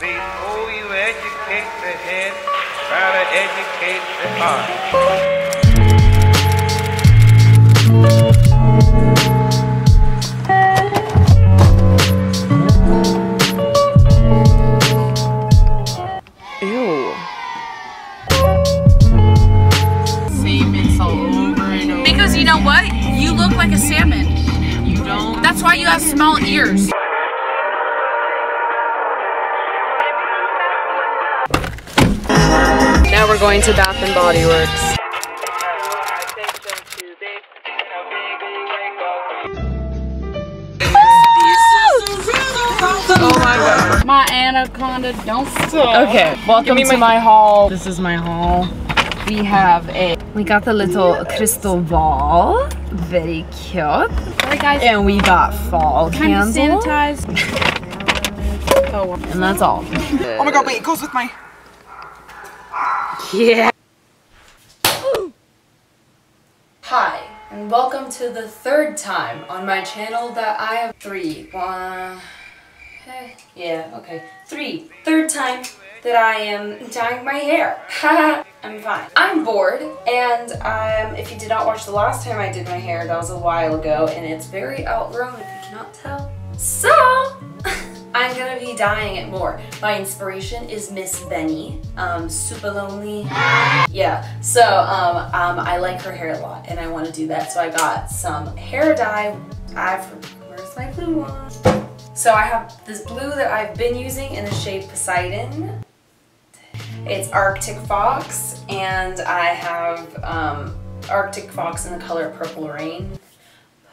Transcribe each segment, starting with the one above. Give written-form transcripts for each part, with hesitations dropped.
Before you educate the head, try to educate the heart. Ew. Salmon all over and over. Because you know what? You look like a salmon. You don't. That's why you have small ears. Now we're going to Bath and Body Works. Oh my god. My anaconda don't stop. Okay, welcome to my haul. This is my haul. We have a... We got the little crystal ball. Very cute. Alright guys. And we got fall candles. Kind of sanitized. Oh, and that's all. Oh my god, wait, it goes with my... Yeah. Ooh. Hi, and welcome to the third time on my channel that I have third time that I am dyeing my hair. I'm fine. I'm bored, and if you did not watch the last time I did my hair, that was a while ago, and it's very outgrown if you cannot tell. So I'm gonna be dyeing it more. My inspiration is Miss Benny, Super Lonely. Yeah, so I like her hair a lot and I want to do that. So I got some hair dye. Where's my blue one? So I have this blue that I've been using in the shade Poseidon. It's Arctic Fox, and I have Arctic Fox in the color Purple Rain.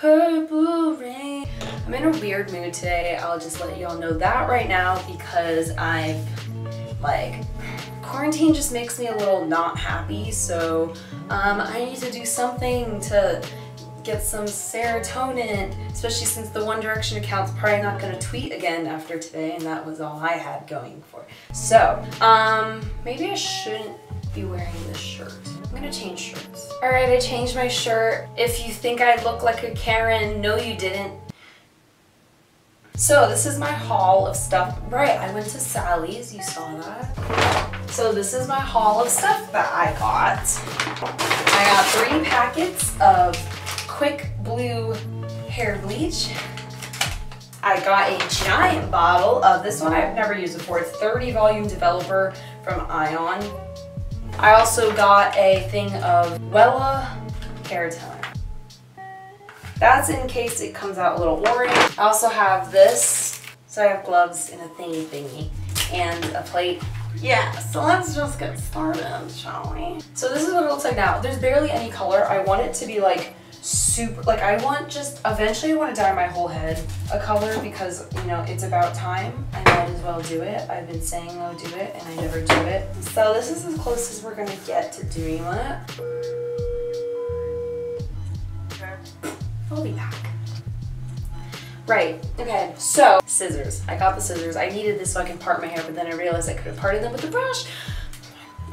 Purple Rain. I'm in a weird mood today. I'll just let y'all know that right now because I've quarantine just makes me a little not happy. So I need to do something to get some serotonin, especially since the One Direction account's probably not gonna tweet again after today, and that was all I had going for it. So maybe I shouldn't be wearing this shirt. I'm gonna change shirts. All right, I changed my shirt. If you think I look like a Karen, no you didn't. So this is my haul of stuff. Right, I went to Sally's, you saw that. So this is my haul of stuff that I got. I got 3 packets of Quick Blue Hair Bleach. I got a giant bottle of this one I've never used before. It's 30 volume developer from Ion. I also got a thing of Wella Hair Toner. That's in case it comes out a little orange. I also have this. So I have gloves and a thingy and a plate. Yeah, so let's just get started, shall we? So this is what it looks like now. There's barely any color. I want it to be like super, like I want just, eventually I want to dye my whole head a color because, you know, it's about time. I might as well do it. I've been saying I'll do it and I never do it. So this is as close as we're going to get to doing that. I'll be back. Right, okay, so scissors. I got the scissors. I needed this so I can part my hair, but then I realized I could have parted them with the brush.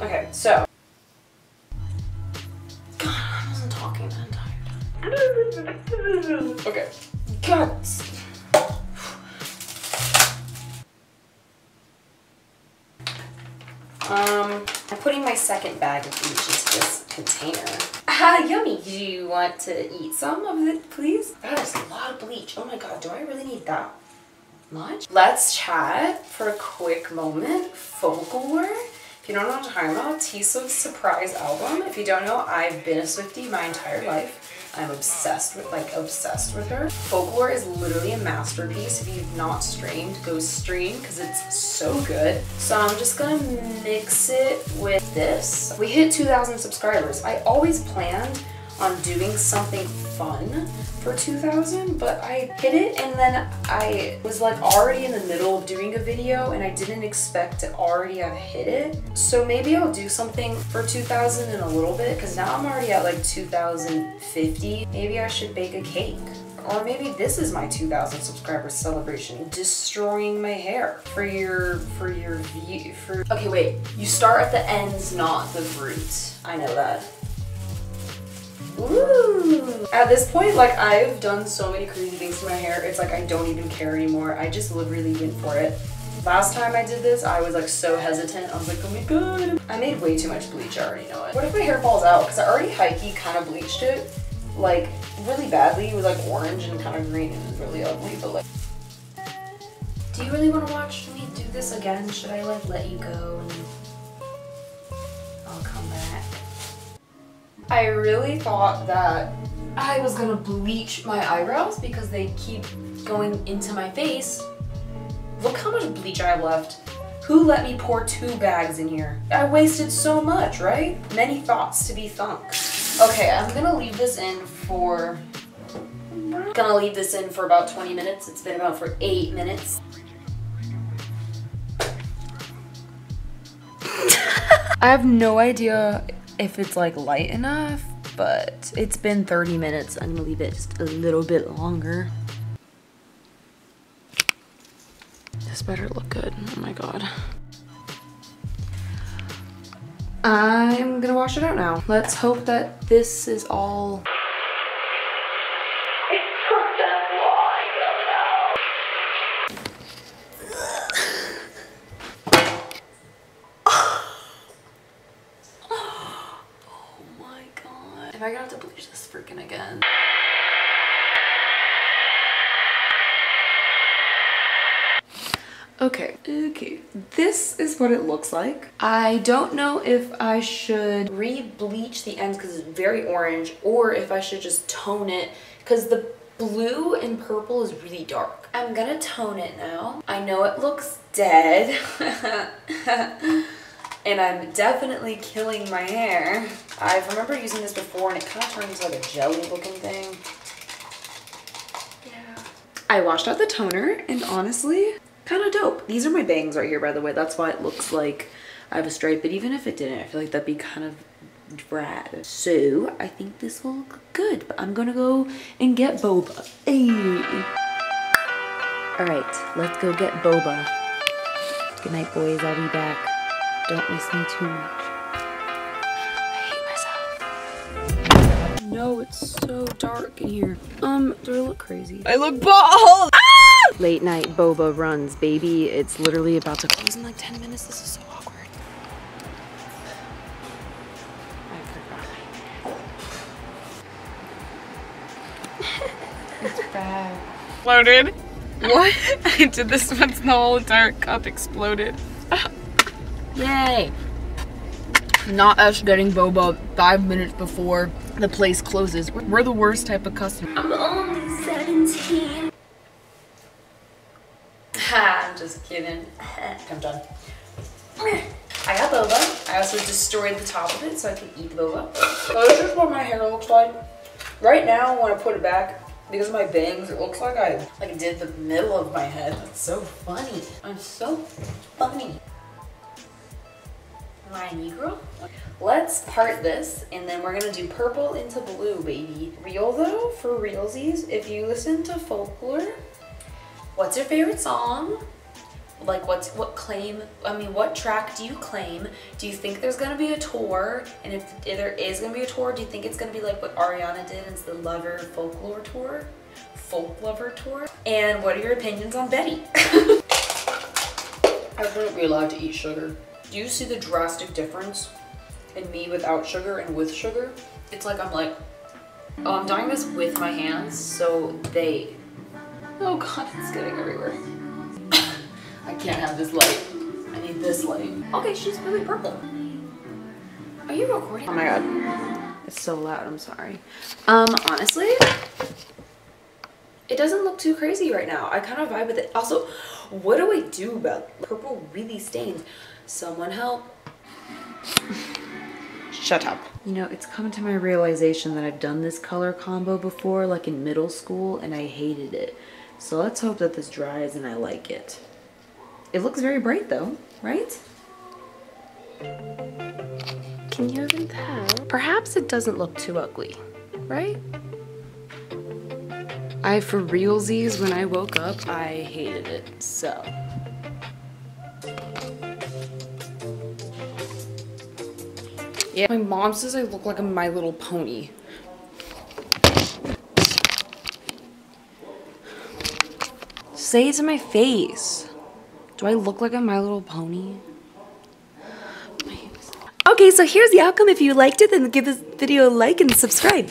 Okay, so. God, I wasn't talking the entire time. Okay. God. I'm putting my second bag of bleach into this container. Ah, yummy! Do you want to eat some of it, please? That is a lot of bleach. Oh my god, do I really need that much? Let's chat for a quick moment. Folklore. If you don't know what I'm talking about, T-Swift's surprise album. If you don't know, I've been a Swiftie my entire life. I'm obsessed with, her. Folklore is literally a masterpiece. If you've not streamed, go stream, because it's so good. So I'm just gonna mix it with this. We hit 2,000 subscribers. I always planned on doing something fun for 2,000, but I hit it and then I was like already in the middle of doing a video and I didn't expect to already have hit it. So maybe I'll do something for 2,000 in a little bit because now I'm already at like 2,050. Maybe I should bake a cake. Or maybe this is my 2,000 subscribers celebration, destroying my hair for your view. Okay, wait, you start at the ends, not the roots. I know that. Ooh. At this point, like I've done so many crazy things to my hair, it's like I don't even care anymore. I just literally went for it. Last time I did this, I was like so hesitant. I was like, oh my god. I made way too much bleach, I already know it. What if my hair falls out? Because I already hikey kind of bleached it, like really badly. It was like orange and kind of green and it was really ugly, but like. Do you really want to watch me do this again? Should I like let you go and I'll come back? I really thought that I was gonna bleach my eyebrows because they keep going into my face. Look how much bleach I have left. Who let me pour 2 bags in here? I wasted so much, right? Many thoughts to be thunk. Okay, I'm gonna leave this in for... gonna leave this in for about 20 minutes. It's been about for 8 minutes. I have no idea if it's like light enough, but it's been 30 minutes. I'm gonna leave it just a little bit longer. This better look good, oh my god. I'm gonna wash it out now. Let's hope that this is all. Am I gonna have to bleach this freaking again? Okay, okay. This is what it looks like. I don't know if I should re-bleach the ends because it's very orange, or if I should just tone it because the blue and purple is really dark. I'm gonna tone it now. I know it looks dead. And I'm definitely killing my hair. I remember using this before and it kind of turns like a jelly looking thing. Yeah. I washed out the toner and honestly, kind of dope. These are my bangs right here, by the way. That's why it looks like I have a stripe, but even if it didn't, I feel like that'd be kind of rad. So I think this will look good, but I'm gonna go and get boba. Ay. All right, let's go get boba. Good night, boys, I'll be back. Don't miss me too much. I hate myself. No, it's so dark in here. Do I look crazy? I look bald! Ah! Late night boba runs, baby. It's literally about to close in like 10 minutes. This is so awkward. I forgot. It's bad. Exploded. What? I did this once and the whole entire cup exploded. Yay! Not us getting boba 5 minutes before the place closes. We're the worst type of customer. I'm only 17. Ha, I'm just kidding. I'm done. I got boba. I also destroyed the top of it so I could eat the boba. So this is what my hair looks like. Right now, when I put it back, because of my bangs, it looks like I like did the middle of my head. That's so funny. I'm so funny. My Negro. Let's part this and then we're gonna do purple into blue, baby. Real though, for realsies, if you listen to folklore, what's your favorite song? Like what track do you claim? Do you think there's gonna be a tour? And if there is gonna be a tour, do you think it's gonna be like what Ariana did? It's the Lover Folklore Tour? Folk Lover Tour? And what are your opinions on Betty? I wouldn't be allowed to eat sugar. Do you see the drastic difference in me without sugar and with sugar? It's like I'm like, oh, I'm doing this with my hands, so they, oh god, it's getting everywhere. I can't have this light. I need this light. Okay, she's really purple. Are you recording? Oh my god, it's so loud, I'm sorry. Honestly, it doesn't look too crazy right now. I kind of vibe with it. Also, what do I do about purple really stains? Someone help. Shut up. You know, it's come to my realization that I've done this color combo before, like in middle school, and I hated it. So let's hope that this dries and I like it. It looks very bright though, right? Can you even tell? Perhaps it doesn't look too ugly, right? I, for realsies, when I woke up, I hated it, so. Yeah. My mom says I look like a My Little Pony. Say it to my face. Do I look like a My Little Pony? Okay, so here's the outcome. If you liked it, then give this video a like and subscribe.